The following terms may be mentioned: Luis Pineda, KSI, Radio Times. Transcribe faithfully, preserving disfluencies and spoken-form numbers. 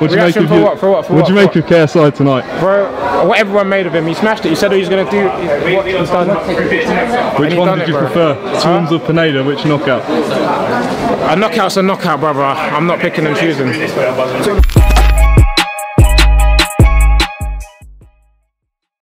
What'd you make of for what? For what? For what'd what? you make of K S I tonight? Bro, what everyone made of him, he smashed it. He said he was going to do. He, what, he's done. Which one did it, you bro. prefer, Swans huh? or Pineda? Which knockout? A knockout's a knockout, brother. I'm not picking and choosing.